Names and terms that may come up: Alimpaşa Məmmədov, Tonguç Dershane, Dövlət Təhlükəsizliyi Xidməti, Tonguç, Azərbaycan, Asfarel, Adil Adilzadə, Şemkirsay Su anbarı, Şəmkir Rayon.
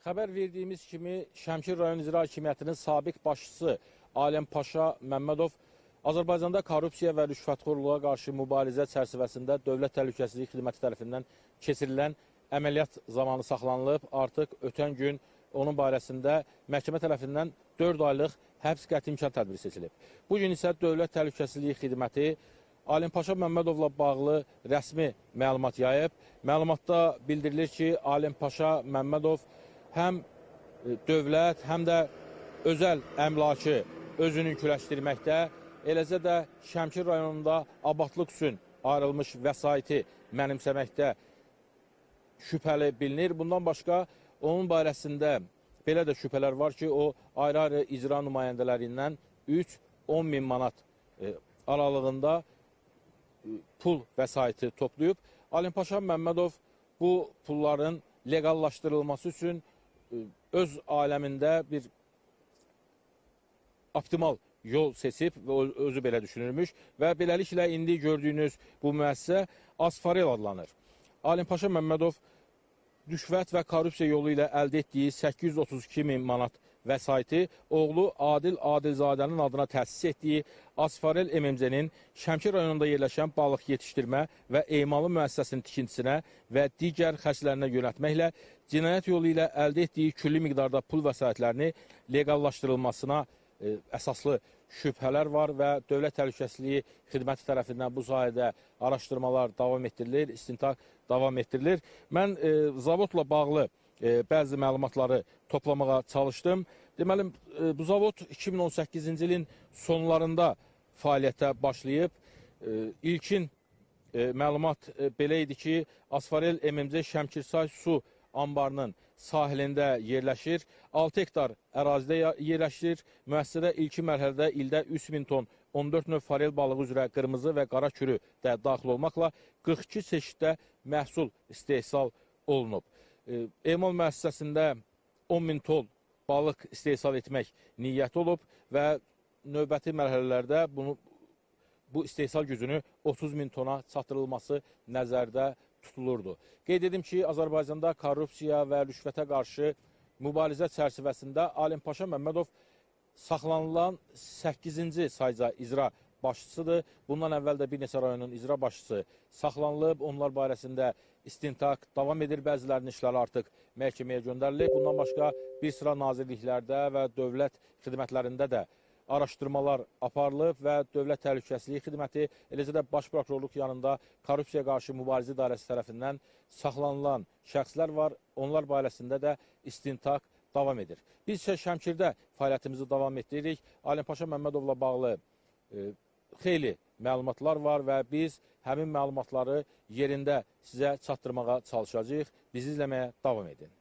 Xəbər verdiyimiz kimi Şəmkir Rayon İcra Hakimiyyətinin sabiq başçısı Alimpaşa Məmmədov Azərbaycanda korrupsiya və rüşvətxorluğa qarşı mübarizə çərçivəsində Dövlət Təhlükəsizliyi Xidməti tərəfindən keçirilən əməliyyat zamanı saxlanılıb. Artıq ötən gün onun barəsində məhkəmə tərəfindən 4 aylıq həbs qəti imkan tədbiri seçilib. Bugün isə Dövlət Təhlükəsizliyi Xidməti Alimpaşa Məmmədovla bağlı rəsmi məlumat yayıb. Məlumatda bildirilir ki, Alimpaşa Məmmədov həm dövlət, həm də özəl əmlakı özününküləşdirməkdə, eləcə də Şəmkir rayonunda abadlıq üçün ayrılmış vəsaiti mənimsəməkdə şübhəli bilinir. Bundan başqa onun barəsində belə də şübhələr var ki, o ayrı-ayrı icra nümayəndələrindən 3-10 min manat aralığında pul vəsaiti toplayıb. Alimpaşa Məmmədov bu pulların leqallaşdırılması üçün öz aləmində bir optimal yol seçib və özü belə düşünürmüş və beləliklə indi gördüyünüz bu müəssisə Asfarel adlanır. Alimpaşa Məmmədov rüşvət və korrupsiya yolu ilə əldə etdiyi 832 min manat vəsaiti oğlu Adil Adilzadənin adına təsis etdiyi Asfarel MMC-nin Şəmkir rayonunda yerləşən balıq yetişdirmə və emalı müəssisəsinin tikintisinə və digər xərclərinə yönəltməklə cinayət yolu ilə əldə etdiyi külli miqdarda pul vəsaitlərini leqallaşdırılmasına əsaslı şübhələr var və Dövlət Təhlükəsizliyi Xidməti tərəfindən bu sahədə araşdırmalar davam etdirilir, istintaq davam etdirilir. Mən zavodla bağlı bəzi məlumatları toplamağa çalışdım. Deməli, bu zavod 2018-ci ilin sonlarında fəaliyyətə başlayıb. İlkin məlumat belə idi ki, Asfarel MMC Şemkirsay Su anbarının sahilində yerləşir. 6 hektar ərazidə yerləşir. Müəssisədə ilkin mərhələdə ildə 3000 ton 14 növ farel balığı üzrə qırmızı və qara kürü də daxil olmaqla 42 çeşiddə məhsul istehsal olunub. Emal müəssisəsində 10 min ton balıq istehsal etmək niyyəti olub və növbəti mərhələlərdə bu istehsal gücünü 30 min tona çatdırılması nəzərdə tutulurdu. Qeyd edim ki, Azərbaycanda korrupsiya və rüşvətə qarşı mübarizə çərçivəsində Alimpaşa Məmmədov saxlanılan 8-ci sayca icra başçısıdır. Bundan əvvəl də bir neçə rayonun icra başçısı saxlanılıb. Onlar barəsində istintaq davam edir. Bəzilərinin işləri artıq məhkəməyə göndərilib. Bundan başqa bir sıra nazirliklərdə və dövlət xidmətlərində də araşdırmalar aparılıb və Dövlət Təhlükəsizliyi Xidməti, eləcə də Baş Prokurorluq yanında korrupsiya qarşı mübarizə idarəsi tərəfindən saxlanılan şəxslər var. Onlar barəsində də istintaq davam edir. Biz isə Şəmkirdə fəaliyyətimizi davam etdiririk. Alimpaşa Məmmədovla bağlı xeyli məlumatlar var və biz həmin məlumatları yerində sizə çatdırmağa çalışacağıq. Bizi izləməyə davam edin.